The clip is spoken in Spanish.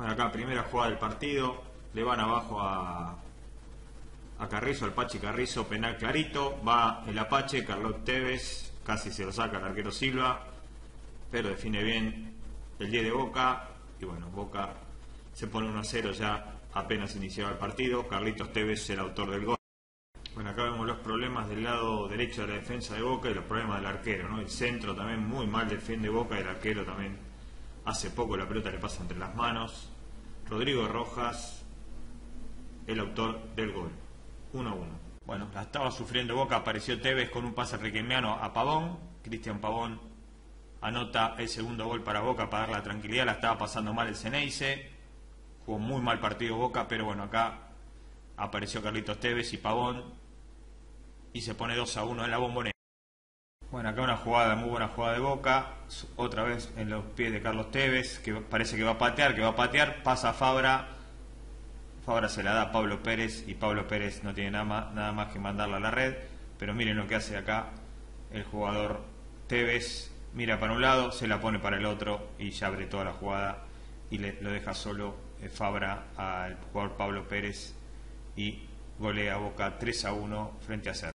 Bueno, acá primera jugada del partido, le van abajo a Carrizo, al Pachi Carrizo, penal clarito, va el Apache, Carlos Tevez, casi se lo saca el arquero Silva, pero define bien el 10 de Boca, y bueno, Boca se pone 1-0 ya apenas iniciaba el partido. Carlitos Tevez, el autor del gol. Bueno, acá vemos los problemas del lado derecho de la defensa de Boca y los problemas del arquero, ¿no? El centro también muy mal defiende Boca, el arquero también hace poco la pelota le pasa entre las manos. Rodrigo Rojas, el autor del gol. 1-1. Bueno, la estaba sufriendo Boca, apareció Tevez con un pase requemiano a Pavón. Cristian Pavón anota el segundo gol para Boca para dar la tranquilidad, la estaba pasando mal el Xeneize. Jugó muy mal partido Boca, pero bueno, acá apareció Carlitos Tevez y Pavón y se pone 2-1 en la Bombonera. Bueno, acá una jugada, muy buena jugada de Boca, otra vez en los pies de Carlos Tevez, que parece que va a patear, pasa a Fabra se la da a Pablo Pérez y Pablo Pérez no tiene nada más que mandarla a la red, pero miren lo que hace acá el jugador Tevez, mira para un lado, se la pone para el otro y ya abre toda la jugada y lo deja solo Fabra al jugador Pablo Pérez y golea Boca 3-1 frente a Cerro.